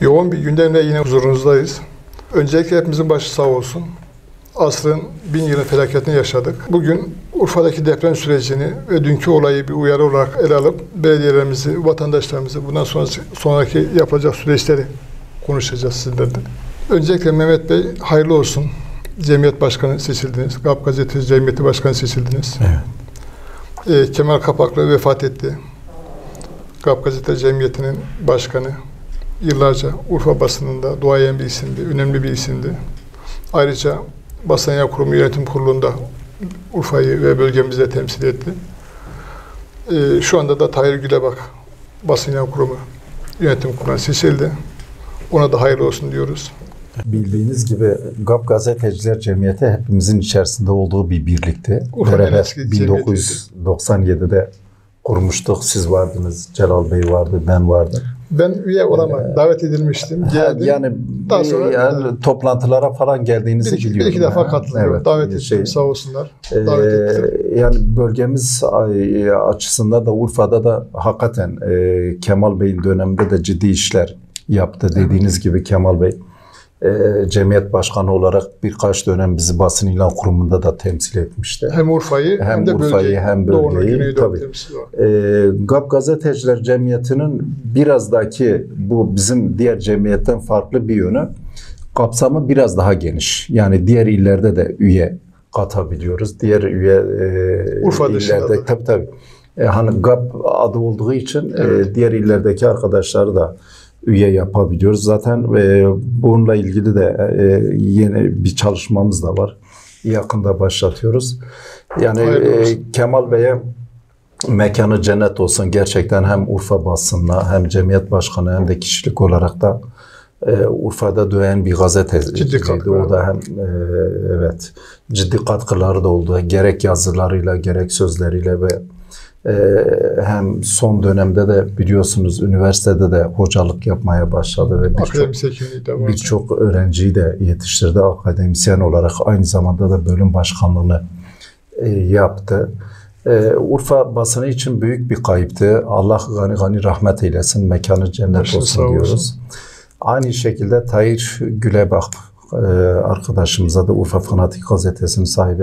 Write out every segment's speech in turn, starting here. Yoğun bir gündemle yine huzurunuzdayız. Öncelikle hepimizin başı sağ olsun. Asrın 1000 yılı felaketini yaşadık. Bugün Urfa'daki deprem sürecini ve dünkü olayı bir uyarı olarak ele alıp belediyelerimizi, vatandaşlarımızı bundan sonraki yapılacak süreçleri konuşacağız sizlerle. Öncelikle Mehmet Bey, hayırlı olsun. Cemiyet Başkanı seçildiniz. GAP Gazeteciler Cemiyeti Başkanı seçildiniz. Evet. Kemal Kapaklı vefat etti. GAP Gazeteciler Cemiyeti'nin başkanı. Yıllarca Urfa basınında duayen bir isimdi, önemli bir isimdi. Ayrıca Basın Yayın Kurumu Yönetim Kurulu'nda Urfa'yı ve bölgemizde temsil etti. Şu anda da Tahir Gülebak Basın Yayın Kurumu Yönetim Kurulu'na seçildi. Ona da hayırlı olsun diyoruz. Bildiğiniz gibi GAP Gazeteciler Cemiyeti hepimizin içerisinde olduğu bir birlikti. Urfa'nın eski 1997'de kurmuştuk. Siz vardınız, Celal Bey vardı, ben vardım. Ben üye olamadım. Davet edilmiştim. Geldim. Yani daha sonra toplantılara falan geldiğinizi biliyorum. Bir iki defa katıldım. Evet, davet ettim. Sağ olsunlar. Davet ettim. Yani bölgemiz açısından da Urfa'da da hakikaten Kemal Bey'in döneminde de ciddi işler yaptı. Dediğiniz gibi Kemal Bey Cemiyet Başkanı olarak birkaç dönem bizi Basın İlan Kurumu'nda da temsil etmişti. Hem Urfa'yı hem de bölgeyi, hem bölgeyi tabii. GAP Gazeteciler Cemiyeti'nin birazdaki bu bizim diğer cemiyetten farklı bir yönü, kapsamı biraz daha geniş. Yani diğer illerde de üye katabiliyoruz. Diğer üye Urfa illerde tabii. Hani GAP adı olduğu için evet. Diğer illerdeki arkadaşları da üye yapabiliyoruz. Zaten bununla ilgili de yeni bir çalışmamız da var. Yakında başlatıyoruz. Yani Kemal Bey'e mekanı cennet olsun. Gerçekten hem Urfa basınına hem Cemiyet Başkanı hem de kişilik olarak da Urfa'da dönen bir gazeteciydi. O da hem evet ciddi katkıları da oldu. Gerek yazılarıyla gerek sözleriyle ve hem son dönemde de biliyorsunuz üniversitede de hocalık yapmaya başladı ve birçok öğrenciyi de yetiştirdi. Akademisyen olarak aynı zamanda da bölüm başkanlığını yaptı. Urfa basını için büyük bir kayıptı. Allah gani gani rahmet eylesin. Mekanı cennet olsun diyoruz. Aynı şekilde Tahir Gülebak arkadaşımıza da Urfa Fanatik gazetesinin sahibi.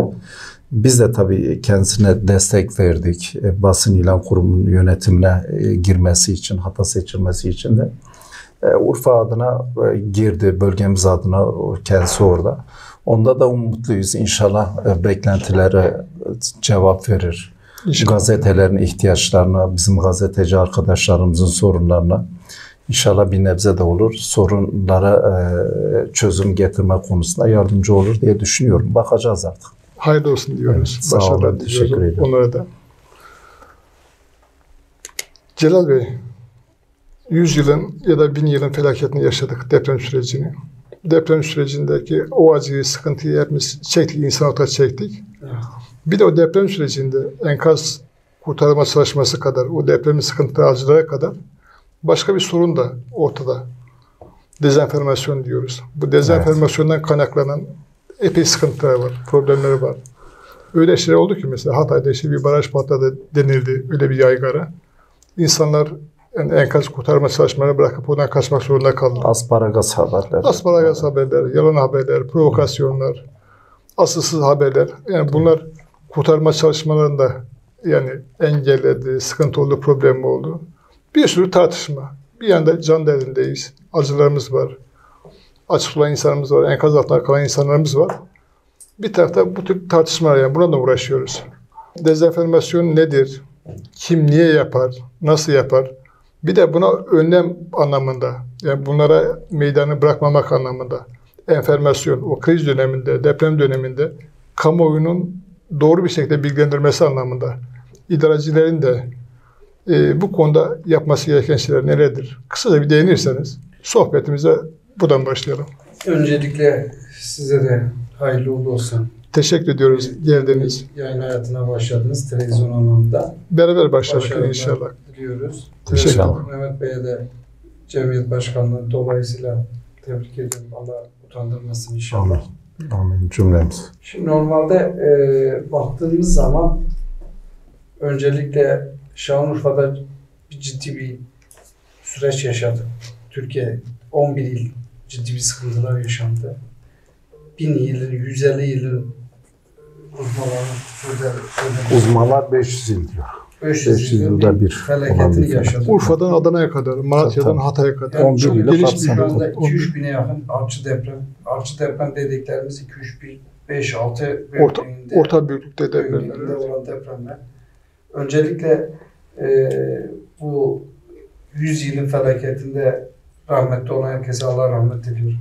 Biz de tabii kendisine destek verdik. Basın İlan Kurumu'nun yönetimine girmesi için, hatta seçilmesi için de. Urfa adına girdi, bölgemiz adına kendisi orada. Onda da umutluyuz. İnşallah beklentilere cevap verir. Gazetelerin ihtiyaçlarına, bizim gazeteci arkadaşlarımızın sorunlarına. İnşallah bir nebze de olur. Sorunlara çözüm getirme konusunda yardımcı olur diye düşünüyorum. Bakacağız artık. Hayırlı olsun diyoruz. Evet, sağ olun, teşekkür ederim. Onlara da. Celal Bey, 100 yılın ya da 1000 yılın felaketini yaşadık, deprem sürecini. Deprem sürecindeki o acıyı, sıkıntıyı hepimiz çektik, insan olarak çektik. Evet. Bir de o deprem sürecinde enkaz kurtarma çalışması kadar, o depremin sıkıntı acılara kadar başka bir sorun da ortada. Dezenformasyon diyoruz. Bu dezenformasyondan kaynaklanan epey sıkıntılar var, problemleri var. Öyle şeyler oldu ki mesela Hatay'da bir baraj patladı denildi, öyle bir yaygara. İnsanlar yani enkaz kurtarma çalışmalarını bırakıp oradan kaçmak zorunda kaldı. Asparagas haberler. Asparagas haberler, yalan haberler, provokasyonlar, asılsız haberler. Yani bunlar kurtarma çalışmalarında yani engelledi, sıkıntı oldu, problem oldu. Bir sürü tartışma. Bir yanda can derdindeyiz, acılarımız var. Açık olan insanımız var, enkaz altında kalan insanlarımız var. Bir tarafta bu tür tartışmalar, yani buna da uğraşıyoruz. Dezenformasyon nedir? Kim niye yapar? Nasıl yapar? Bir de buna önlem anlamında, yani bunlara meydanı bırakmamak anlamında. Enformasyon, o kriz döneminde, deprem döneminde kamuoyunun doğru bir şekilde bilgilendirmesi anlamında. İdarecilerin de bu konuda yapması gereken şeyler nelerdir? Kısaca bir değinirseniz sohbetimize buradan başlayalım. Öncelikle size de hayırlı uğurlu olsun. Teşekkür ediyoruz geldiniz. Yayın hayatına başladınız televizyon anlamında. Beraber başladık inşallah. Diliyoruz. Teşekkürler. Mehmet Bey'e de Cemiyet Başkanlığı dolayısıyla tebrik ediyorum. Allah utandırmasın inşallah. Amin cümlemiz. Şimdi normalde baktığımız zaman öncelikle Şanlıurfa'da ciddi bir süreç yaşadı. Türkiye 11 il ciddi bir sıkıntılar yaşandı. 1000 ilin, 150 ilin uzmanlar 500 il diyor. 500 yılda bir felaketini yaşadık. Urfa'dan Adana'ya kadar, Malatya'dan Hatay'a kadar. Yani çok geniş bir yolda 2-3 bine yakın artçı deprem. Artçı deprem dediklerimiz 2-3-5-6 orta büyüklükte depremler. Olan depremler. Öncelikle bu 100 yılın felaketinde rahmetli olan herkese Allah rahmet diliyor.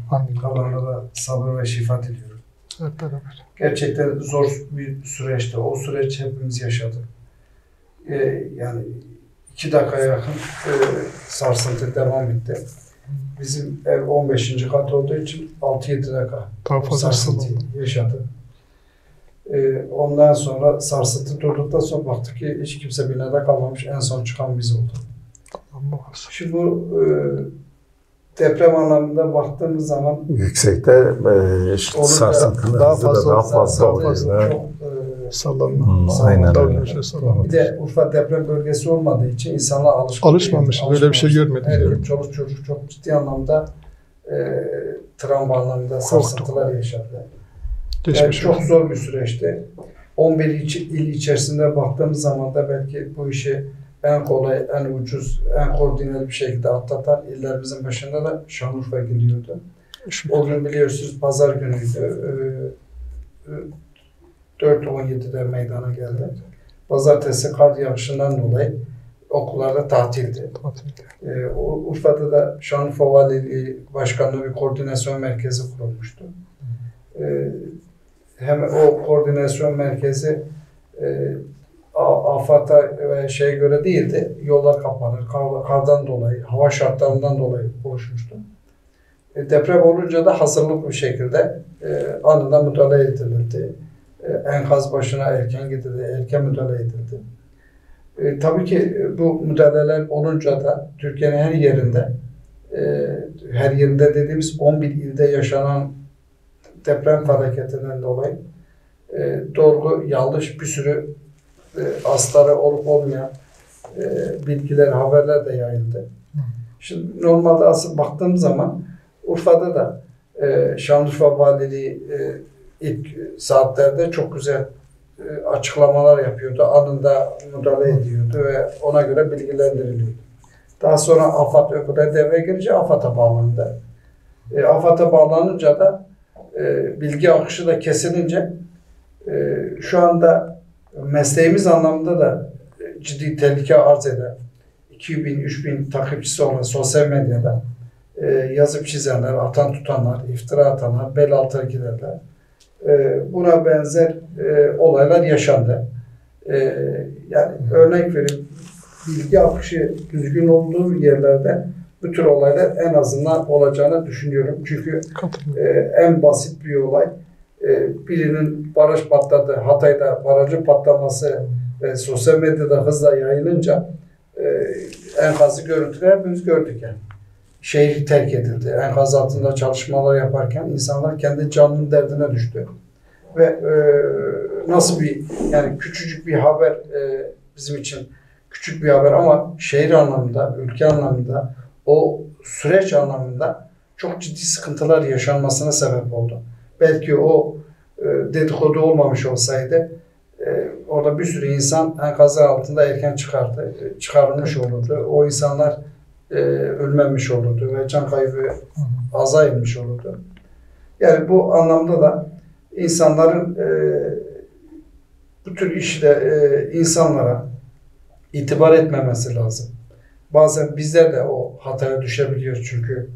Kalanlara da sabır ve şifa diliyorum. Evet, beraber. Gerçekten zor bir süreçti. O süreç hepimiz yaşadık. Yani 2 dakikaya yakın sarsıntı devam etti. Bizim ev 15. kat olduğu için 6-7 dakika sarsıntı yaşadı. Ondan sonra sarsıntı durduktan sonra baktık ki hiç kimse binada kalmamış. En son çıkan biz oldu. Şimdi bu deprem anlamında baktığımız zaman yüksekte sarsıntının daha fazla sallanma. Bir de Urfa deprem bölgesi olmadığı için insanlar alışmamış. Böyle bir şey görmedim. Her çocuk çok ciddi anlamda travma anlamında sarsıntılar yaşadı. Yani çok zor bir süreçti. 11 il içerisinde baktığımız zaman da belki bu işi en kolay, en ucuz, en koordineli bir şekilde atlatan illerimizin başında da Şanlıurfa gidiyordu. O gün biliyorsunuz pazar günüydü. 4.17'de meydana geldi. Pazartesi kar yağışından dolayı okullarda tatildi. Urfa'da da Şanlıurfa Valiliği Başkanlığı bir koordinasyon merkezi kurulmuştu. Hem o koordinasyon merkezi AFAD'a ve şeye göre değildi. Yollar kapanır, kardan dolayı, hava şartlarından dolayı oluşmuştu. Deprem olunca da hazırlıklı bir şekilde anında müdahale edilirdi. Enkaz başına erken gidildi, erken müdahale edildi. Tabii ki bu müdahaleler olunca da Türkiye'nin her yerinde, dediğimiz 11 ilde yaşanan deprem felaketinden dolayı doğru, yanlış bir sürü astarı olup olmayan bilgiler, haberler de yayıldı. Şimdi normalde asıl baktığım zaman Urfa'da da Şanlıurfa Valiliği ilk saatlerde çok güzel açıklamalar yapıyordu. Anında müdahale ediyordu ve ona göre bilgilendiriliyordu. Daha sonra AFAD öbürüne devreye girince AFAD'a bağlandı. AFAD'a bağlanınca da bilgi akışı da kesilince şu anda mesleğimiz anlamında da ciddi tehlike arz eden 2000-3000 takipçisi olan sosyal medyada yazıp çizenler, atan tutanlar, iftira atanlar, bel altına girenler, buna benzer olaylar yaşandı. Yani örnek verip bilgi akışı düzgün olduğu yerlerde bu tür olaylar en azından olacağını düşünüyorum. Çünkü en basit bir olay birinin baraj patladı, Hatay'da barajın patlaması ve sosyal medyada hızla yayılınca enkazı görüntüler hepimiz gördük yani. Şehir terk edildi. Enkaz altında çalışmalar yaparken insanlar kendi canının derdine düştü. Ve nasıl bir, yani küçücük bir haber, bizim için küçük bir haber ama şehir anlamında, ülke anlamında, o süreç anlamında çok ciddi sıkıntılar yaşanmasına sebep oldu. Belki o dedikodu olmamış olsaydı orada bir sürü insan enkazın altında erken çıkarılmış olurdu. O insanlar ölmemiş olurdu ve can kaybı aza inmiş olurdu. Yani bu anlamda da insanların bu tür işte insanlara itibar etmemesi lazım. Bazen bizler de o hataya düşebiliyoruz çünkü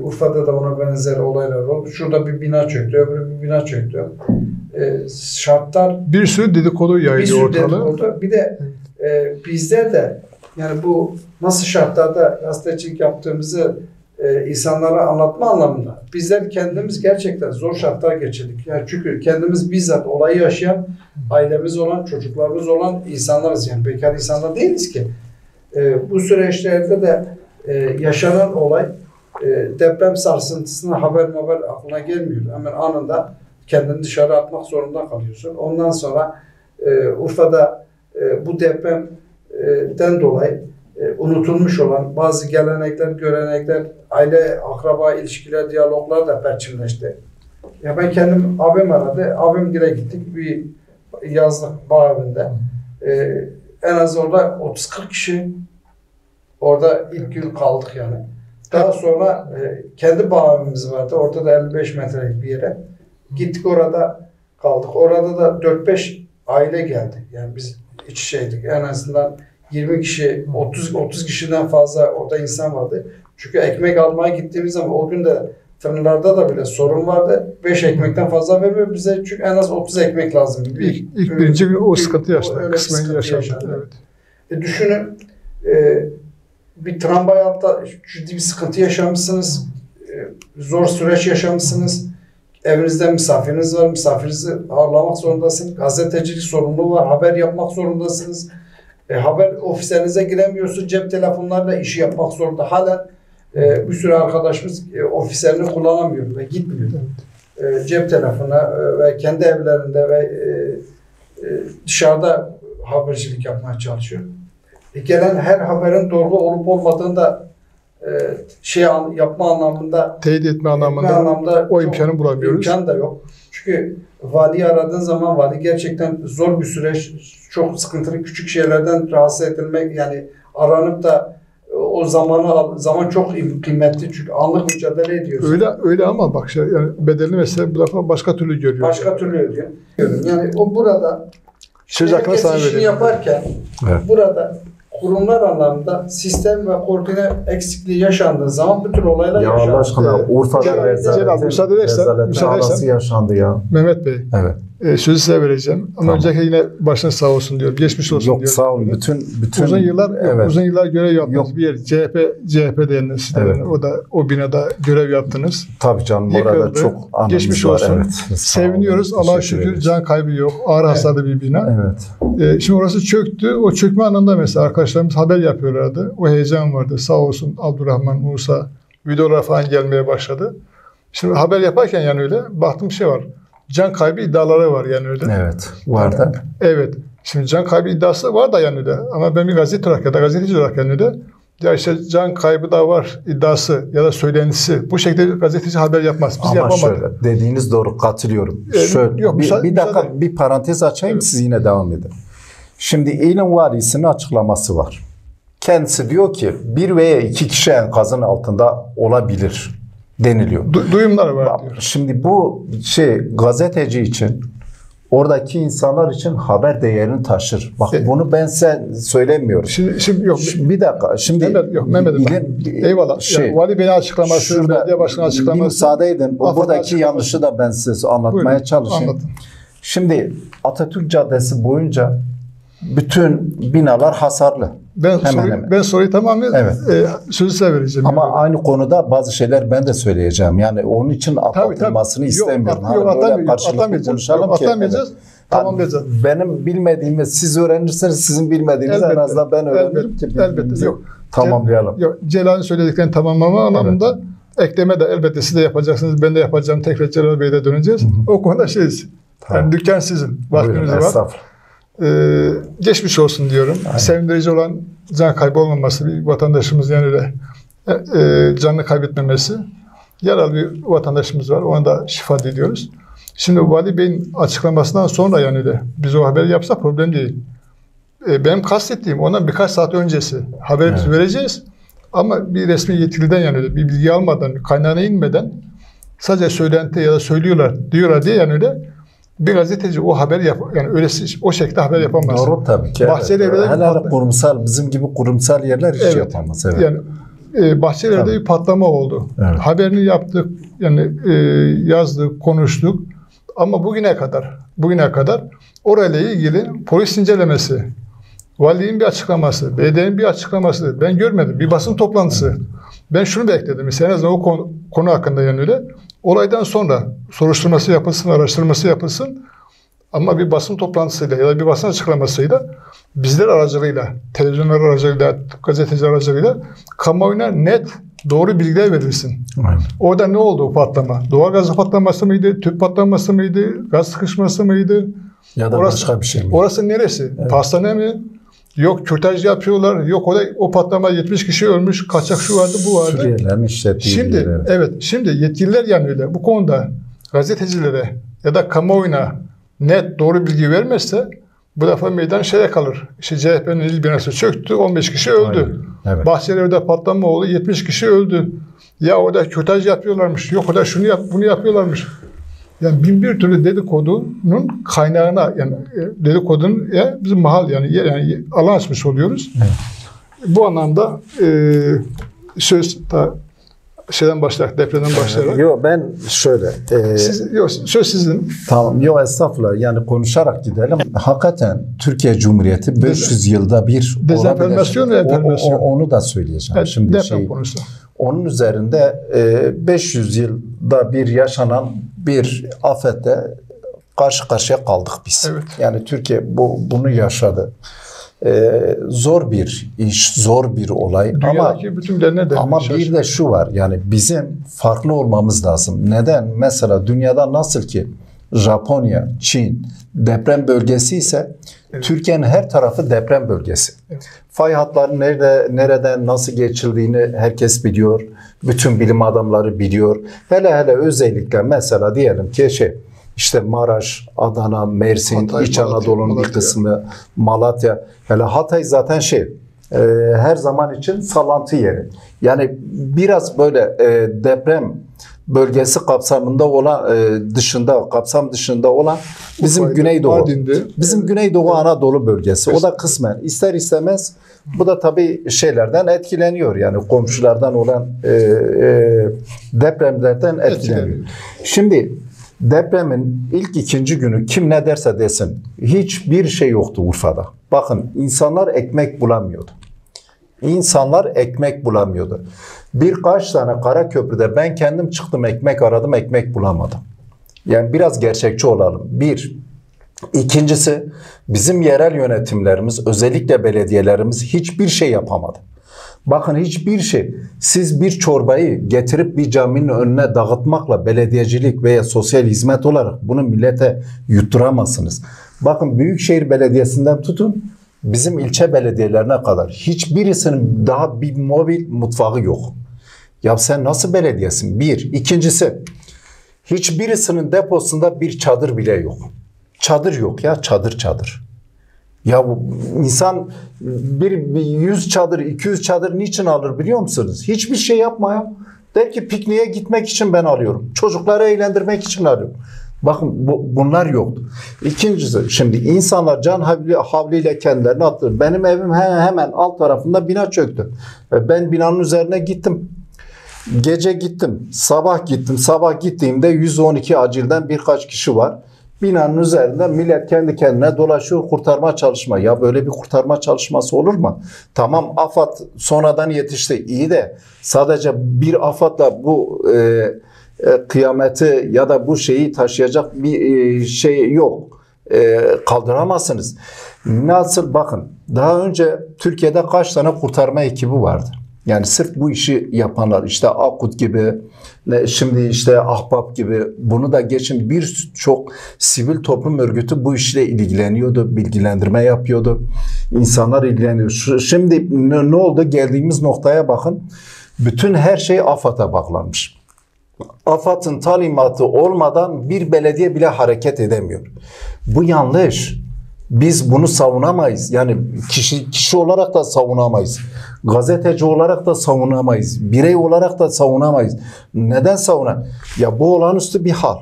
Urfa'da da ona benzer olaylar oldu. Şurada bir bina çöktü, öbürü bir bina çöktü. Şartlar bir sürü dedikodu yayılıyor ortalığı. Bir de bizler de yani bu nasıl şartlarda gazetecilik yaptığımızı insanlara anlatma anlamında bizler kendimiz gerçekten zor şartlar geçirdik. Yani çünkü kendimiz bizzat olayı yaşayan, ailemiz olan, çocuklarımız olan insanlarız. Yani bekar insanlar değiliz ki. Bu süreçlerde de yaşanan olay deprem sarsıntısına haber aklına gelmiyor. Hemen anında kendini dışarı atmak zorunda kalıyorsun. Ondan sonra Urfa'da bu depremden dolayı unutulmuş olan bazı gelenekler, görenekler, aile, akraba, ilişkiler, diyaloglar da perçinleşti. Ya ben kendim abim aradı. Abim gire gittik bir yazlık bağ evinde. En az orada 30-40 kişi orada ilk gün kaldık yani. Daha sonra kendi bağ evimiz vardı. Orada da 55 metrelik bir yere. Gittik orada kaldık. Orada da 4-5 aile geldi. Yani biz iç şeydik. En azından 20 kişi, 30 kişiden fazla orada insan vardı. Çünkü ekmek almaya gittiğimiz zaman o gün de fırınlarda da bile sorun vardı. 5 ekmekten fazla vermiyor bize. Çünkü en az 30 ekmek lazım. İlk birinci gün o sıkıntı yaşadı. Kısmen yaşandı. Evet. Düşünün bir tramvay altta ciddi bir sıkıntı yaşamışsınız. Zor süreç yaşamışsınız. Evinizde misafiriniz var. Misafirinizi ağırlamak zorundasınız. Gazetecilik sorumluluğu var. Haber yapmak zorundasınız. Haber ofislerinize giremiyorsunuz. Cep telefonlarıyla işi yapmak zorunda. Halen bir sürü arkadaşımız ofislerini kullanamıyor ve gitmiyor. Evet. Cep telefonuna ve kendi evlerinde ve dışarıda habercilik yapmaya çalışıyor. Gelen her haberin doğru olup olmadığını da yapma anlamında, teyit etme anlamında o imkanı bulamıyoruz. İmkan da yok. Çünkü valiyi aradığın zaman vali gerçekten zor bir süreç, çok sıkıntılı, küçük şeylerden rahatsız edilmek, yani aranıp da o zaman çok kıymetli çünkü anlık mücadele ediyorsun. Öyle ama bak yani bedelini mesela bu defa başka türlü görüyor. Başka türlü ödüyor. Yani o burada söz hakkını sana veriyor. Yaparken evet. Burada kurumlar anlamında sistem ve koordine eksikliği yaşandığı zaman bütün olaylar yaşandı. Ya Allah aşkına Urfa'da müsaade edersen yaşandı ya. Mehmet Bey. Evet. Sözü size vereceğim. Ama tamam. Öncelikle yine başınız sağ olsun diyorum. Geçmiş olsun diyorum. Yok sağ olun. Bütün uzun yıllar görev yaptınız. Bir yer CHP deniniz. Evet. O binada görev yaptınız. Tabii canım. Yıkıldı. Orada çok anımız geçmiş var. Olsun. Evet. Seviniyoruz. Allah'a şükür can kaybı yok. Ağır hasarlı bir bina. Evet. Şimdi orası çöktü. O çökme anında mesela arkadaşlarımız haber yapıyorlardı. O heyecan vardı. Sağ olsun Abdurrahman, Musa videolar falan gelmeye başladı. Şimdi haber yaparken yani öyle baktım şey var. Can kaybı iddiaları var yani öyle. Evet. Var da. Evet. Şimdi can kaybı iddiası var da yani öyle. Ama ben bir gazeteci olarak yani öyle. Ya işte can kaybı da var iddiası ya da söylentisi. Bu şekilde gazeteci haber yapmaz. Biz yapamadık. Ama şöyle dediğiniz doğru, katılıyorum. Şöyle, yok, bir dakika müsaade. Bir parantez açayım, evet. Siz yine devam edin. Şimdi İlin Varisi'nin açıklaması var. Kendisi diyor ki 1 veya 2 kişi enkazın altında olabilir deniliyor. Duyumlar var diyor. Şimdi bu gazeteci için, oradaki insanlar için haber değerini taşır. Bak bunu ben söylemiyorum. Şimdi bir dakika. Şimdi Mehmet'im. Eyvallah. Yani, vali beni açıklaması, belediye başkanı açıklaması. Müsaade edin. Buradaki yanlışı da ben size anlatmaya çalışayım. Anladım. Şimdi Atatürk Caddesi boyunca bütün binalar hasarlı. Ben soruyu tamamen sözü size vereceğim. Ama yani aynı konuda bazı şeyler ben de söyleyeceğim. Yani onun için atlatılmasını istemiyorum. Yok, atlamayacağız. Tamam diyeceğiz. Benim bilmediğimi siz öğrenirseniz, sizin bilmediğiniz en azından ben öğrenirim ki bilmediğinizi tamamlayalım. Celal'in söylediklerini tamamlama anlamında ekleme de elbette siz de yapacaksınız, ben de yapacağım. Tekrar Celal Bey'e döneceğiz. O konuda şeyiz. Yani dükkan sizin. Vaktiniz var. Geçmiş olsun diyorum. Aynen. Sevindirici olan can kaybı olmaması, bir vatandaşımız yani öyle canını kaybetmemesi. Yaralı bir vatandaşımız var. Ona da şifa diliyoruz. Şimdi Vali Bey'in açıklamasından sonra yani öyle biz o haberi yapsak problem değil. Benim kastettiğim ondan birkaç saat öncesi haberi biz vereceğiz. Ama bir resmi yetkiliden yani öyle bir bilgi almadan, kaynağına inmeden sadece söylenti ya da söylüyorlar diyorlar diye yani öyle bir gazeteci o haber yani öylesi o şekilde haber yapamaz. Doğru tabii ki. Bahçelievler'de kurumsal, bizim gibi kurumsal yerler hiç yapamaz. Evet. Yani Bahçelievler'de bir patlama oldu. Evet. Haberini yaptık, yani yazdık, konuştuk. Ama bugüne kadar orayla ilgili polis incelemesi, valinin bir açıklaması, belediyenin bir açıklaması ben görmedim. Bir basın toplantısı. Ben şunu bekledim. Mesela en azından o konu hakkında yani öyle. Olaydan sonra soruşturması yapılsın, araştırması yapılsın. Ama bir basın toplantısıyla ya da bir basın açıklamasıyla, bizler aracılığıyla, televizyonlar aracılığıyla, gazeteciler aracılığıyla kamuoyuna net doğru bilgiler verilsin. Aynen. Orada ne oldu o patlama? Doğalgaz patlaması mıydı? Tüp patlaması mıydı? Gaz sıkışması mıydı? Ya da orası, başka bir şey mi? Orası neresi? Evet. Pastane mi? Yok kürtaj yapıyorlar. Yok orada o patlamada 70 kişi ölmüş. Kaçak şu vardı, bu vardı. Suriyelerin işlettiği şimdi, evet. Şimdi yetkililer yanıyla bu konuda gazetecilere ya da kamuoyuna net doğru bilgi vermezse bu defa meydan şeye kalır. İşte CHP'nin il binası çöktü, 15 kişi öldü. Evet. Bahçelievler'de patlama oldu, 70 kişi öldü. Ya orada kürtaj yapıyorlarmış, yok orada şunu yap, bunu yapıyorlarmış. Yani bin bir türlü dedikodunun kaynağına, yani dedikodunun ya bizim mahal yani alan açmış oluyoruz. Evet. Bu anlamda söz da şeyden başlar, depremden başlayarak. Yok ben şöyle. Söz sizin. Tamam. Yok estağfurullah. Yani konuşarak gidelim. Hakikaten Türkiye Cumhuriyeti 500 yılda bir dezenformasyon ve enformasyon. Onu da söyleyeceğim. Şimdi deprem konusu. Onun üzerinde 500 yılda bir yaşanan bir afete karşı karşıya kaldık biz. Evet. Yani Türkiye bunu yaşadı. Zor bir iş, zor bir olay. Dünyadaki ama bir de şu var, yani bizim farklı olmamız lazım. Neden? Mesela dünyada nasıl ki Japonya, Çin deprem bölgesi ise evet. Türkiye'nin her tarafı deprem bölgesi. Evet. Fay hatları nereden nasıl geçildiğini herkes biliyor. Bütün bilim adamları biliyor. Hele özellikle mesela diyelim ki İşte Maraş, Adana, Mersin, Hatay, İç Anadolu'nun bir kısmı, Malatya. Yani Hatay zaten her zaman için sallantı yeri. Yani biraz böyle deprem bölgesi kapsamında olan, kapsam dışında olan bizim Ufaylı, Güneydoğu. Mardin'de. Bizim Güneydoğu Anadolu bölgesi. O da kısmen ister istemez bu da tabii şeylerden etkileniyor. Yani komşulardan olan depremlerden etkileniyor. Şimdi depremin ilk ikinci günü kim ne derse desin hiçbir şey yoktu Urfa'da. Bakın insanlar ekmek bulamıyordu. Birkaç tane Karaköprü'de ben kendim çıktım, ekmek aradım, ekmek bulamadım. Yani biraz gerçekçi olalım. Bir. İkincisi bizim yerel yönetimlerimiz, özellikle belediyelerimiz hiçbir şey yapamadı. Bakın hiçbir şey. Siz bir çorbayı getirip bir caminin önüne dağıtmakla belediyecilik veya sosyal hizmet olarak bunu millete yutturamazsınız. Bakın Büyükşehir Belediyesi'nden tutun bizim ilçe belediyelerine kadar hiçbirisinin daha bir mobil mutfağı yok. Ya sen nasıl belediyesin? Bir. İkincisi hiçbirisinin deposunda bir çadır bile yok. Çadır yok ya, çadır. Ya insan 100 çadır, 200 çadır niçin alır biliyor musunuz? Hiçbir şey yapmaya. Der ki pikniğe gitmek için ben alıyorum. Çocukları eğlendirmek için alıyorum. Bakın bunlar yoktu. İkincisi şimdi insanlar can havliyle kendilerini attı. Benim evim hemen alt tarafında bina çöktü. Ben binanın üzerine gittim. Gece gittim, sabah gittim. Sabah gittiğimde 112 acilden birkaç kişi var. Binanın üzerinde millet kendi kendine dolaşıyor, kurtarma çalışma. Ya böyle bir kurtarma çalışması olur mu? Tamam AFAD sonradan yetişti. İyi de sadece bir AFAD'la bu kıyameti ya da bu şeyi taşıyacak bir şey yok. Kaldıramazsınız. Nasıl bakın daha önce Türkiye'de kaç tane kurtarma ekibi vardı? Yani sırf bu işi yapanlar işte Akut gibi, şimdi işte Ahbap gibi, bunu da geçin birçok sivil toplum örgütü bu işle ilgileniyordu, bilgilendirme yapıyordu. İnsanlar ilgileniyor. Şimdi ne oldu? Geldiğimiz noktaya bakın. Bütün her şey AFAD'a bağlanmış. AFAD'ın talimatı olmadan bir belediye bile hareket edemiyor. Bu yanlış. Biz bunu savunamayız. Yani kişi olarak da savunamayız. Gazeteci olarak da savunamayız. Birey olarak da savunamayız. Neden savunamayız? Ya bu olağanüstü bir hal.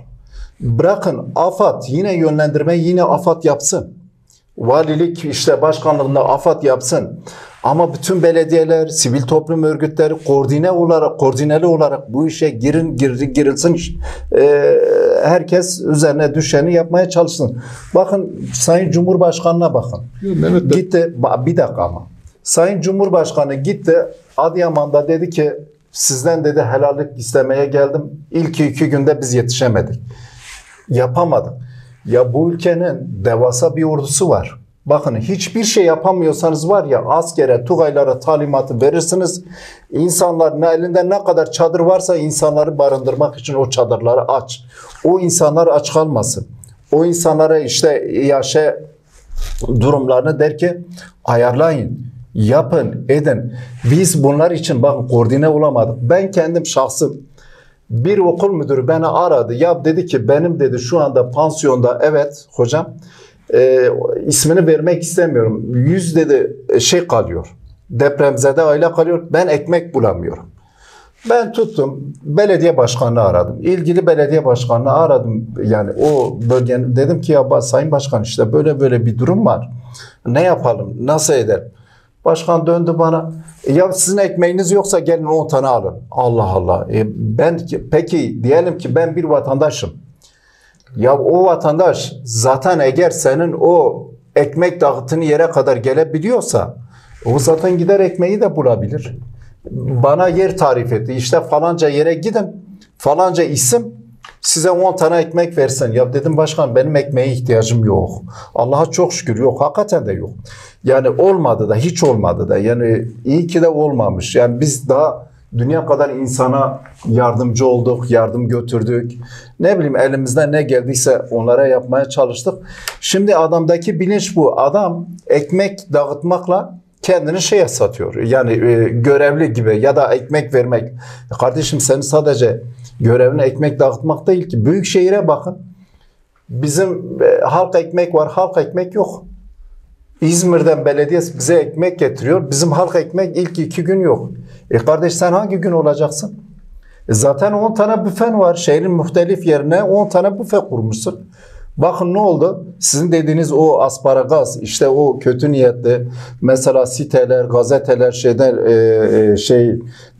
Bırakın AFAD yine yönlendirme AFAD yapsın. Valilik işte başkanlığında AFAD yapsın. Ama bütün belediyeler, sivil toplum örgütleri koordineli olarak bu işe girilsin. Herkes üzerine düşeni yapmaya çalışsın. Bakın Sayın Cumhurbaşkanı'na bakın. Evet. Gitti, bir dakika ama. Sayın Cumhurbaşkanı gitti Adıyaman'da dedi ki sizden dedi helallik istemeye geldim. İlk iki günde biz yetişemedik. Yapamadık. Ya bu ülkenin devasa bir ordusu var. Bakın hiçbir şey yapamıyorsanız var ya, askere, tugaylara talimatı verirsiniz. İnsanların elinde ne kadar çadır varsa insanları barındırmak için o çadırları aç. O insanlar aç kalmasın. O insanlara işte yaşa durumlarını der ki ayarlayın, yapın, edin. Biz bunlar için bakın koordine olamadık. Ben kendim şahsım, bir okul müdürü beni aradı. Ya dedi ki benim dedi şu anda pansiyonda, evet hocam, ismini vermek istemiyorum, 100 dedi şey kalıyor, depremzede aile kalıyor, ben ekmek bulamıyorum. Ben tuttum belediye başkanını aradım, ilgili belediye başkanını aradım, yani o bölgenin, dedim ki ya sayın başkan işte böyle böyle bir durum var, ne yapalım, nasıl edelim? Başkan döndü bana, ya sizin ekmeğiniz yoksa gelin 10 tane alın. Allah Allah. Ben peki diyelim ki ben bir vatandaşım. Ya o vatandaş zaten eğer senin o ekmek dağıtını yere kadar gelebiliyorsa o zaten gider ekmeği de bulabilir. Bana yer tarif etti. İşte falanca yere gidin, falanca isim size 10 tane ekmek versin. Ya dedim başkan benim ekmeğe ihtiyacım yok. Allah'a çok şükür yok. Hakikaten de yok. Yani olmadı da, hiç olmadı da. Yani iyi ki de olmamış. Yani biz daha dünya kadar insana yardımcı olduk, yardım götürdük. Ne bileyim elimizden ne geldiyse onlara yapmaya çalıştık. Şimdi adamdaki bilinç bu. Adam ekmek dağıtmakla kendini şeye satıyor. Yani görevli gibi ya da ekmek vermek. Kardeşim senin sadece görevine ekmek dağıtmak değil ki. Büyükşehir'e bakın. Bizim halk ekmek var, halk ekmek yok. İzmir'den belediyesi bize ekmek getiriyor. Bizim halk ekmek ilk 2 gün yok. Kardeş sen hangi gün olacaksın? Zaten 10 tane büfen var. Şehrin muhtelif yerine 10 tane büfe kurmuşsun. Bakın ne oldu? Sizin dediğiniz o asparagas, işte o kötü niyetli mesela siteler, gazeteler şey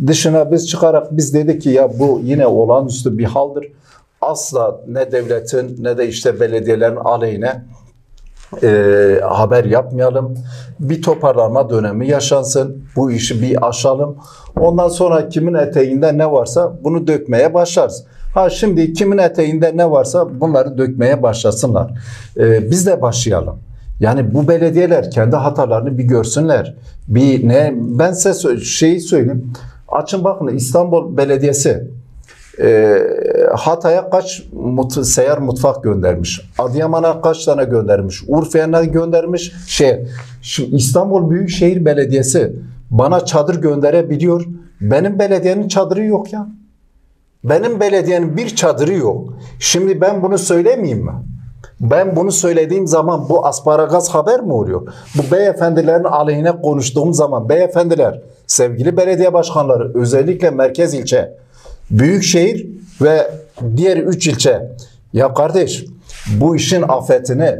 dışına biz çıkarak biz dedik ki ya bu yine olağanüstü bir haldır. Asla ne devletin ne de işte belediyelerin aleyhine haber yapmayalım. Bir toparlanma dönemi yaşansın. Bu işi bir aşalım. Ondan sonra kimin eteğinde ne varsa bunu dökmeye başlarız. Ha şimdi kimin eteğinde ne varsa bunları dökmeye başlasınlar. Biz de başlayalım. Yani bu belediyeler kendi hatalarını bir görsünler. Bir ne, ben size şeyi söyleyeyim. Açın bakın İstanbul Belediyesi Hatay'a kaç seyyar mutfak göndermiş, Adıyaman'a kaç tane göndermiş, Urfa'ya göndermiş. Şimdi İstanbul Büyükşehir Belediyesi bana çadır gönderebiliyor. Benim belediyenin çadırı yok ya. Benim belediyenin bir çadırı yok. Şimdi ben bunu söylemeyeyim mi? Ben bunu söylediğim zaman bu asparagas haber mi oluyor? Bu beyefendilerin aleyhine konuştuğum zaman, beyefendiler, sevgili belediye başkanları, özellikle merkez ilçe, büyükşehir ve diğer 3 ilçe, ya kardeş bu işin afetini,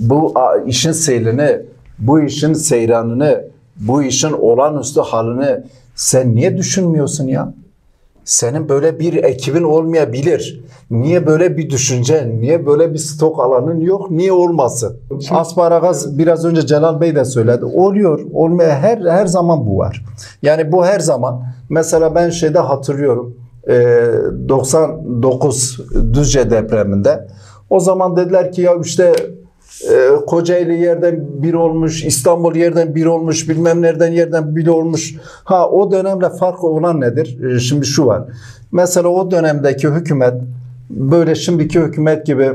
bu işin seylini, bu işin seyranını, bu işin olağanüstü halini sen niye düşünmüyorsun ya? Senin böyle bir ekibin olmayabilir. Niye böyle bir düşünce, niye böyle bir stok alanın yok, niye olmasın? Asparagas biraz önce Celal Bey de söyledi. Oluyor, olmaya her zaman bu var. Yani bu her zaman. Mesela ben şeyde hatırlıyorum. 99 Düzce depreminde o zaman dediler ki ya işte Kocaeli yerden bir olmuş, İstanbul yerden bir olmuş, bilmem nereden yerden bir olmuş. Ha o dönemle fark olan nedir? Şimdi şu var. Mesela o dönemdeki hükümet böyle şimdiki hükümet gibi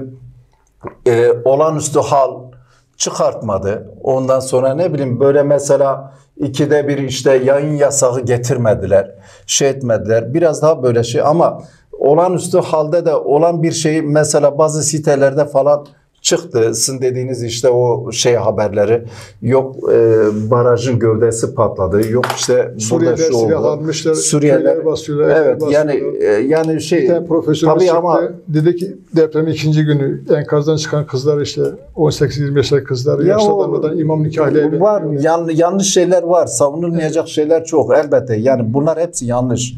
olağanüstü hal çıkartmadı. Ondan sonra ne bileyim böyle mesela 2'de 1 işte yayın yasağı getirmediler. Şey etmediler. Biraz daha böyle şey ama olağanüstü halde de olan bir şey mesela bazı sitelerde falan çıktı. Sizin dediğiniz işte o şey haberleri, yok barajın gövdesi patladı, yok işte Suriye'de silahlanmışlar, Suriyeliler basıyorlar. Evet basıyorlar. Yani şey tabii ama dedi ki depremin 2. günü enkazdan çıkan kızlar işte 18-25'ler kızlar ya yaşlanmadan imam nikahıyla var. Yanlış şeyler var. Savunulmayacak şeyler çok elbette. Yani bunlar hepsi yanlış.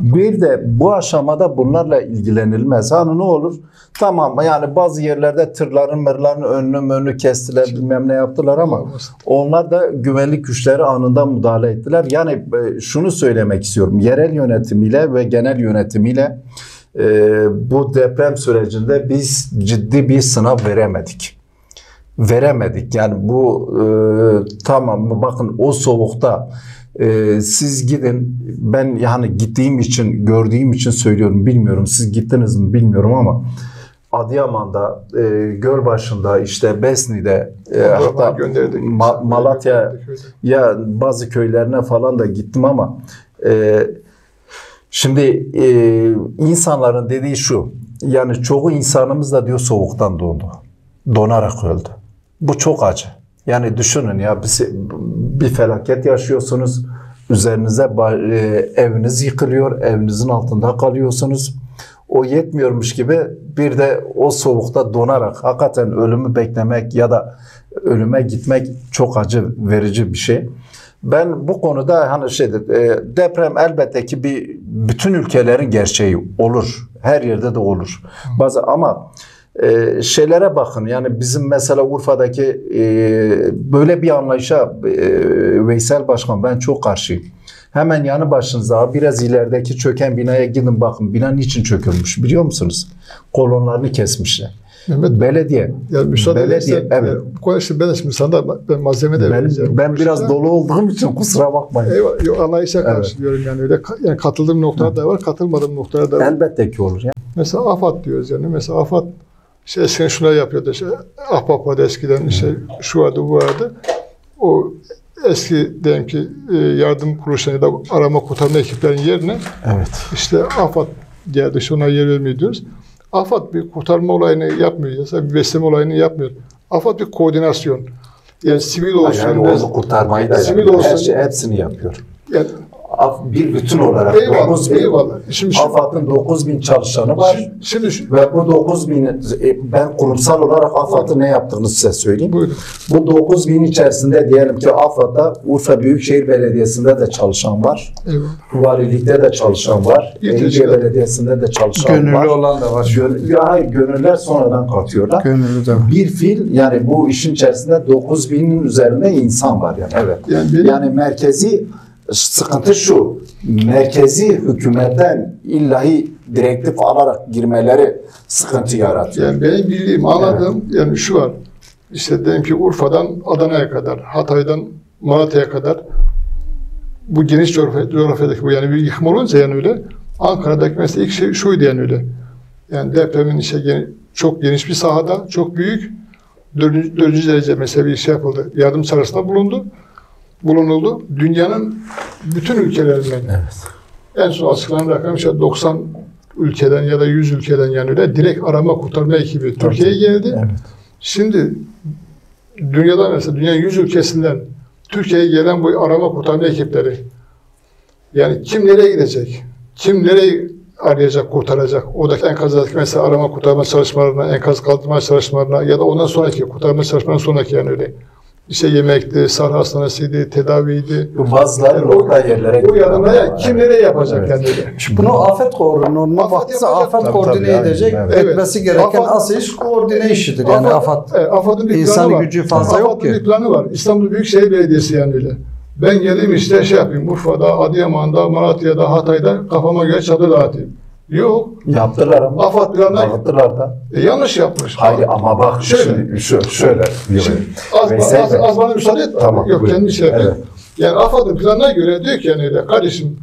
Bir de bu aşamada bunlarla ilgilenilmez. Hani ne olur? Tamam yani bazı yerlerde tırlar mırların önünü kestiler, bilmem ne yaptılar ama onlar da güvenlik güçleri anında müdahale ettiler. Yani şunu söylemek istiyorum. Yerel yönetimiyle ve genel yönetimiyle bu deprem sürecinde biz ciddi bir sınav veremedik. veremedik. Yani bu tamam mı? Bakın o soğukta siz gidin, ben yani gittiğim için, gördüğüm için söylüyorum, bilmiyorum. Siz gittiniz mi bilmiyorum ama Adıyaman'da, Gölbaşı'nda, işte Besni'de, hatta Malatya'ya bazı köylerine falan da gittim ama şimdi insanların dediği şu, yani çoğu insanımız da diyor soğuktan dondu, donarak öldü. Bu çok acı. Yani düşünün ya, bir felaket yaşıyorsunuz, üzerinize eviniz yıkılıyor, evinizin altında kalıyorsunuz. O yetmiyormuş gibi bir de o soğukta donarak hakikaten ölümü beklemek ya da ölüme gitmek çok acı verici bir şey. Ben bu konuda hani deprem elbette ki bütün ülkelerin gerçeği olur. Her yerde de olur. Bazı ama şeylere bakın, yani bizim mesela Urfa'daki böyle bir anlayışa Veysel Başkan, ben çok karşıyım. Hemen yanı başınıza biraz ilerideki çöken binaya gidin, bakın bina niçin çökülmüş biliyor musunuz? Kolonlarını kesmişler. Mehmet, belediye. Yani belediye, evet. Bu konuda şimdi ben sana malzeme de vereceğim. Ben biraz dolu olduğum için kusura bakmayın. Eyvallah, yok, anlayışa karşı diyorum yani, öyle yani katıldığım noktalar da var, katılmadığım noktalar da var. Elbette ki olur. Yani. Mesela AFAD diyoruz yani, mesela AFAD eskiden şunları yapıyordu, Ahbap vardı eskiden, şu vardı, bu vardı. O eski diyelim ki yardım kuruluşları ya da arama kurtarma ekiplerinin yerine işte AFAD geldi, şuna yer vermiyor diyoruz. AFAD bir kurtarma olayını yapmıyor, mesela bir besleme olayını yapmıyor. AFAD bir koordinasyon. Yani sivil olsun, kurtarmayı da yapıyor. Her şey, hepsini yapıyor. Yani, bir bütün olarak. Eyvallah. AFAD'ın 9.000 çalışanı var. Şimdi, ve bu 9.000'i ben kurumsal olarak AFAD'ın ne yaptığını size söyleyeyim. Buyurun. Bu 9.000 içerisinde diyelim ki AFAD'da Urfa Büyükşehir Belediyesi'nde de çalışan var. Valilikte de çalışan var. Eylülce Belediyesi'nde de çalışan var. Gönüllü olan da var. Gönüller sonradan katıyorlar. Bir fil yani bu işin içerisinde 9.000'in üzerinde insan var yani. Evet. Yani merkezi sıkıntı şu, merkezi hükümetten illahi direktif alarak girmeleri sıkıntı yaratıyor. Yani benim bildiğim, anladığım yani şu var, işte diyelim ki Urfa'dan Adana'ya kadar, Hatay'dan Malatya'ya kadar bu geniş coğrafyadaki bu yani bir yıkım olunca yani öyle, Ankara'daki mesela ilk şey şuydu yani öyle. Yani depremin çok geniş bir sahada, çok büyük, 4. derece mesela bir şey yapıldı, yardım çağrısında bulunuldu. Dünyanın bütün ülkelerinden en son açıklanan rakam işte 90 ülkeden ya da 100 ülkeden yani öyle direkt arama kurtarma ekibi Türkiye'ye geldi. Şimdi dünyadan mesela dünyanın 100 ülkesinden Türkiye'ye gelen bu arama kurtarma ekipleri yani kim nereye gidecek? Kim nereye arayacak, kurtaracak? Oradaki enkazdaki mesela arama kurtarma çalışmalarına, enkaz kaldırma çalışmalarına ya da ondan sonraki kurtarma çalışmalarından sonraki yani öyle İşte yemekti, sarı hastanesiydi, tedaviydi. Bazıları orada yerlere gidiyor. Kim nereye yapacak yani? Bunu afet koordinasyon baktısa afet koordine edecek, etmesi gereken asıl iş koordine işidir. Yani AFAD'ın bir planı var. Gücü fazla yok ki. AFAD'ın bir planı var. İstanbul Büyükşehir Belediyesi yani öyle. Ben geleyim işte şey yapayım, Urfa'da, Adıyaman'da, Malatya'da, Hatay'da kafama göre çadır dağıtayım. Yok. Yaptılar ama. AFAD planı yaptılar da. Yanlış yapmış. Hayır ama bak şöyle. Az bana müsaade et. Tamam. Yok kendi şey yapayım. Yani AFAD'ın planına göre diyor ki yani öyle kardeşim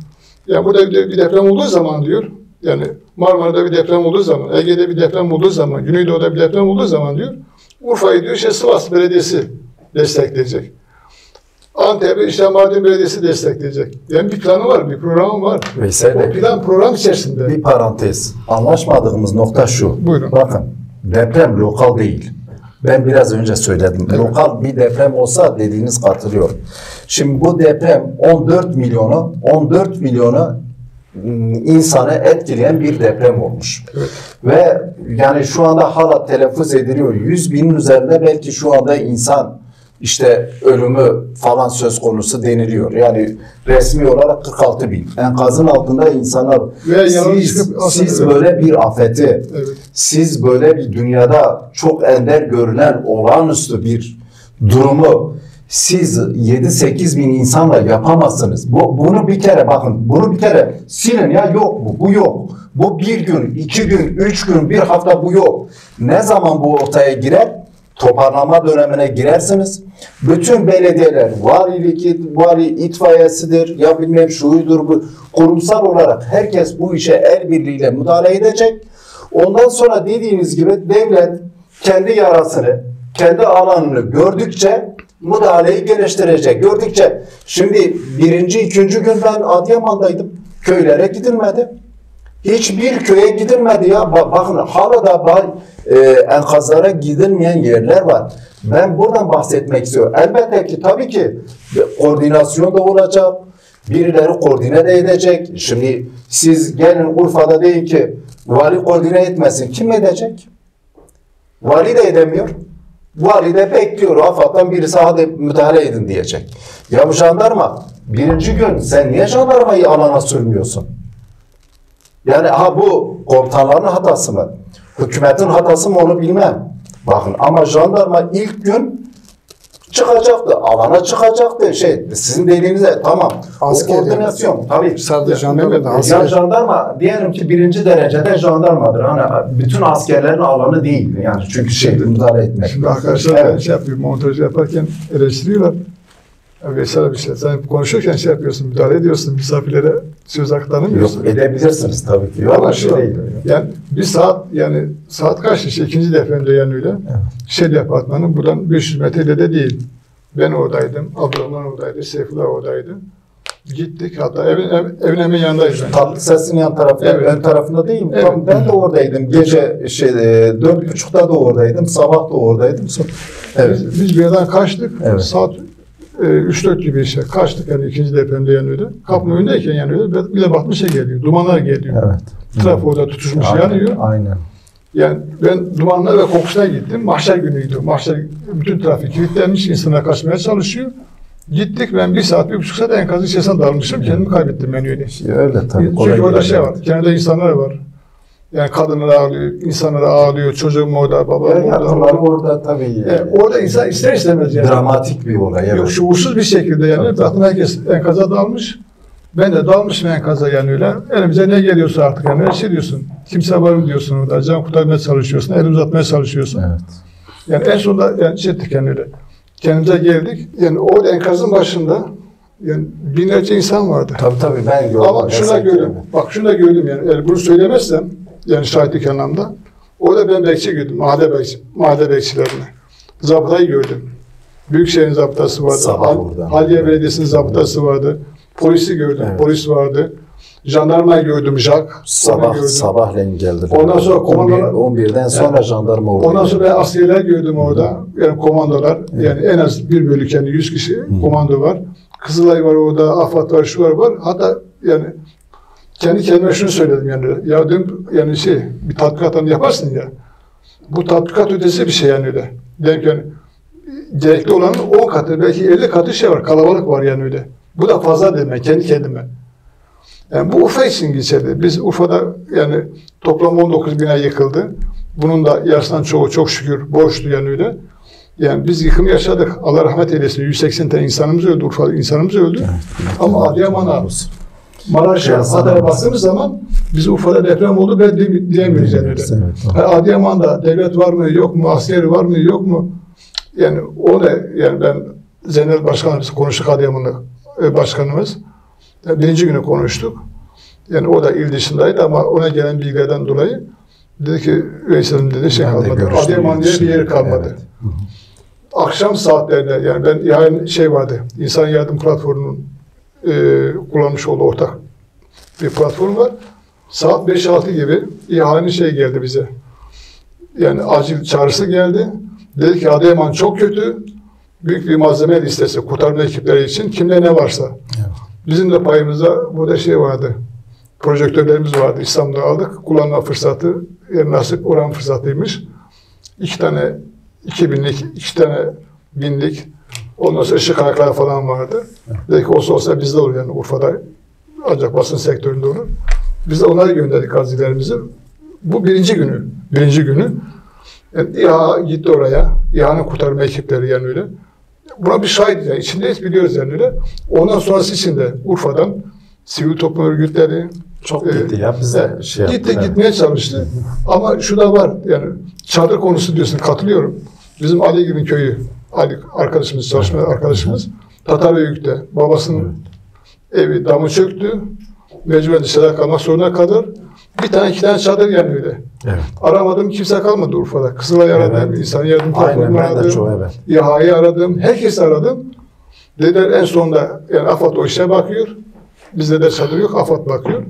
yani burada bir deprem olduğu zaman diyor yani Marmara'da bir deprem olduğu zaman, Ege'de bir deprem olduğu zaman, Güneydoğu'da bir deprem olduğu zaman diyor Urfa'yı diyor Sivas Belediyesi destekleyecek. Antep'e işte Mardin Belediyesi destekleyecek. Yani bir planı var, bir programı var. Veysel Bey, o plan program içerisinde. Bir parantez. Anlaşmadığımız nokta şu. Buyurun. Bakın, deprem lokal değil. Ben biraz önce söyledim. Evet. Lokal bir deprem olsa dediğiniz katılıyor. Şimdi bu deprem 14 milyonu insanı etkileyen bir deprem olmuş. Evet. Ve yani şu anda hala telaffuz ediliyor. 100.000'in üzerinde belki şu anda insan İşte ölümü falan söz konusu deniliyor. Yani resmi olarak 46.000. Enkazın altında insanlar. Siz böyle bir afeti, siz böyle bir dünyada çok ender görülen olağanüstü bir durumu siz 7-8.000 insanla yapamazsınız. Bunu bir kere bakın, bunu bir kere silin ya, yok bu yok. Bu bir gün, 2 gün, 3 gün, 1 hafta bu yok. Ne zaman bu ortaya girer? toparlanma dönemine girersiniz. Bütün belediyeler, vali itfaiyesidir, ya bilmem şuyudur, bu kurumsal olarak herkes bu işe el birliğiyle müdahale edecek. Ondan sonra dediğiniz gibi devlet kendi yarasını, kendi alanını gördükçe müdahaleyi geliştirecek. Gördükçe, şimdi birinci, ikinci gün ben Adıyaman'daydım. Köylere gidilmedi. Hiçbir köye gidilmedi ya. Bakın hala da enkazlara gidilmeyen yerler var. Ben buradan bahsetmek istiyorum. Elbette ki tabii ki koordinasyon da olacak. Birileri koordine de edecek. Şimdi siz gelin Urfa'da deyin ki vali koordine etmesin. Kim edecek? Vali de edemiyor. Vali de bekliyor. AFAD'dan birisi hadi müdahale edin diyecek. Ya bu jandarma, birinci gün sen niye jandarmayı alana sürmüyorsun? Yani bu komutanların hatası mı? Hükümetin hatası mı onu bilmem. Bakın ama jandarma ilk gün çıkacaktı. Alana çıkacaktı. Sizin dediğinize tamam. Asker koordinasyon. Tabii. Sadece jandarma da asker. Yani jandarma diyelim ki birinci derecede jandarmadır. Hani bütün askerlerin alanı değil. Yani çünkü müdahale etmek. Şimdi arkadaşlar evet. Ben montaj yaparken eleştiriyorlar. Veysel bir şey. Sen konuşurken yapıyorsun, müdahale ediyorsun, misafirlere söz hakkı tanımıyorsun. Yok, edebilirsiniz tabii ki. Ama değil. Yani bir saat, yani saat kaçtı? İkinci depremde öyle. Evet. Departmanın buradan 500 metrede de değil. Ben oradaydım, Abdurrahman oradaydı, Seyfullah oradaydı. Gittik hatta evin hemen yanındayız. Tatlı sesin yan tarafı, evet. Ön tarafında değil mi? Evet. Tam ben de oradaydım. Gece 4.30'da da oradaydım, sabah da oradaydım. Evet. Biz bir yerden kaçtık. Evet. Saat 3-4 gibi kaçtık yani ikinci depremde yanıyordu. Kapının önündeyken yanıyordu. Bir de batmış geliyor. Dumanlar geliyor. Evet. Trafo orada tutuşmuş yanıyor. Aynen. Yani ben dumanlar ve kokusuna gittim. Mahşer günüydü. Mahşer bütün trafik kilitlenmiş. İnsanlar kaçmaya çalışıyor. Gittik. Ben 1 saat, 1,5 saat enkazın içerisine dalmışım. Kendimi kaybettim ben öyle. Öyle tabii. Çünkü orada var. Kendinde insanlar var. Yani kadınlar ağlıyor, insanlar ağlıyor, çocuğum orada, babam orada tabii. Yani orada insan ister istemez yani. Dramatik bir olay. Evet. Yok, şuursuz bir şekilde yani. Zaten herkes enkaza dalmış. Ben de dalmışım enkaza yani öyle. Elimize ne geliyorsa artık yani. Her şey diyorsun. Kimse var mı diyorsun orada. Can kurtarmaya çalışıyorsun. El uzatmaya çalışıyorsun. Evet. Yani en sonunda yani ettik yani öyle. Kendimize geldik. Yani orada enkazın başında yani binlerce insan vardı. Tabii tabii ben gördüm. Ama şunu da gördüm. Bak şunu da gördüm yani. Eğer bunu söylemezsem yani şahitlik anlamda. Orada ben bekçi gördüm. Mahalle bekçilerini. Zabıtayı gördüm. Büyükşehir'in zabıtası vardı. Haliye Belediyesi'nin zabıtası vardı. Polisi gördüm. Evet. Polis vardı. Jandarmayı gördüm. Jak. Sabahleyin geldi. Ondan sonra komandolar. 11'den sonra jandarma orada. Ondan sonra ben askerler gördüm orada. Yani komandolar. Evet. Yani en az 1/100 yani 100 kişi komando var. Kızılay var orada. AFAD var. Şu var. Hatta yani kendi kendime şunu söyledim yani. Ya dedim yani bir tatbikat yaparsın ya. Bu tatbikat ötesi bir şey yani öyle. Demek yani gerekli olanın 10 katı belki 50 katı var. Kalabalık var yani öyle. Bu da fazla demek kendi kendime. Yani bu Urfa için geçerli. Biz Urfa'da yani toplam 19 bina yıkıldı. Bunun da yarısından çoğu çok şükür borçlu yani öyle. Yani biz yıkım yaşadık. Allah rahmet eylesin. 180 tane insanımız öldü. Urfa'da insanımız öldü. Evet. Ama Adıyaman'a Maraş'a, Hatay'a bastığımız zaman biz Urfa'da deprem oldu ben diyemiyoruz yani öyle. Evet, Adıyaman'da devlet var mı yok mu, askeri var mı yok mu? Yani o ne? Yani ben Zeynel Başkan'la konuştuk Adıyaman'la başkanımız. Yani birinci günü konuştuk. Yani o da il dışındaydı ama ona gelen bilgilerden dolayı dedi ki Veysel'in dedi kalmadı. Adıyaman diye bir yer kalmadı. Evet. Akşam saatlerinde yani ben yani vardı. İnsan Yardım Platformu'nun kullanmış olduğu ortak bir platform var. Saat 5-6 gibi ihalenin geldi bize. Yani acil çağrısı geldi. Dedi ki Adıyaman çok kötü. Büyük bir malzeme listesi kurtarma ekipleri için kimde ne varsa. Bizim de payımızda burada vardı. Projektörlerimiz vardı. İstanbul'da aldık. Kullanma fırsatı, yani nasip oran fırsatıymış. 2 tane 2000'lik, 2 tane 1000'lik ondan sonra ışık ayakları falan vardı. Belki olsa bizde olur yani Urfa'da ancak basın sektöründe olur. Biz de onları gönderdik gazilerimizi. Bu birinci günü. Yani İHA gitti oraya. İHA'nın kurtarma ekipleri yani öyle. Buna bir şahit yani. İçindeyiz biliyoruz yani öyle. Ondan sonrası için de Urfa'dan sivil toplum örgütleri çok gitti ya bize gitti yani. Gitmeye çalıştı. Ama şu da var yani çadır konusu diyorsun katılıyorum. Bizim Ali gibi köyü, Ali arkadaşımız, çalışma arkadaşımız Tataröyük'te babasının evi, damı çöktü. Mecburen dışarıda kalmak zorunda kalır. Bir tane, iki tane çadır yani öyle. Evet. Aramadım, kimse kalmadı Urfa'da. Kızılay aradım, evet. İnsan yardım platformunu aradım. İHA'yı aradım, herkesi aradım. Dediler en sonunda, yani AFAD o işe bakıyor. Bizde de çadır yok, AFAD bakıyor.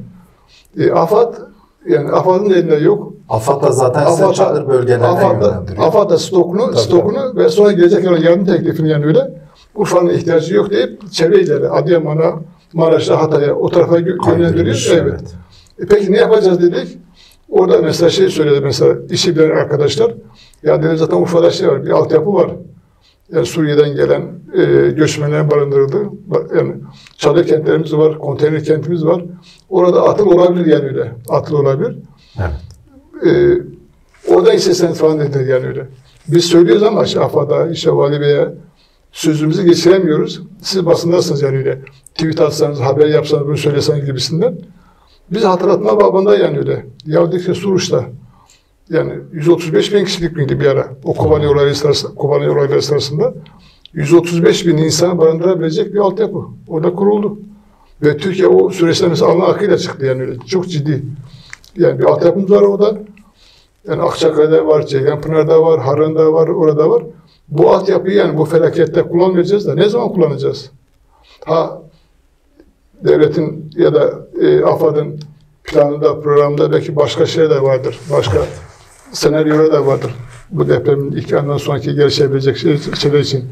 AFAD, yani AFAD'ın elinde yok. AFAD da zaten AFAD, çadır bölgelerine yönlendiriyor. AFAD da stokunu ve sonra gelecek olan yardım teklifini yani öyle. Urfa'nın ihtiyacı yok deyip çevre illeri, Adıyaman'a, Maraş'ta, Hatay'a o tarafa yönlendiriyor. Evet. Peki ne yapacağız dedik. Orada mesela şey söyledi mesela işi bilen arkadaşlar. Ya dedim zaten Urfa'da şey var, bir altyapı var. Yani Suriye'den gelen göçmenler barındırıldı. Yani çadır kentlerimiz var, konteyner kentimiz var. Orada atıl olabilir yani öyle. Atıl olabilir. Evet. Oradan isteseniz falan dediler yani öyle. Biz söylüyoruz ama AFAD'a, işte Vali Bey'e sözümüzü geçiremiyoruz. Siz basındasınız yani öyle. Tweet atsanız, haber yapsanız, böyle söyleseniz gibisinden. Biz hatırlatma babında yani öyle. Yahudi Suruç'ta yani 135.000 kişilik miydi bir ara o Kobani olayları sırasında 135.000 insan barındırabilecek bir altyapı orada kuruldu. Ve Türkiye o süreçte mesela Allah'ın hakkıyla çıktı yani öyle. Çok ciddi. Yani bir altyapımız var orada. Yani Akçakaya'da var, Ceylanpınar'da var, Harran'da var, orada var. Bu altyapıyı yani bu felakette kullanmayacağız da ne zaman kullanacağız? Ha devletin ya da AFAD'ın planında, programda belki başka şey de vardır. Başka senaryolar da vardır. Bu depremin 2 andan sonraki gelişebilecek şeyler için.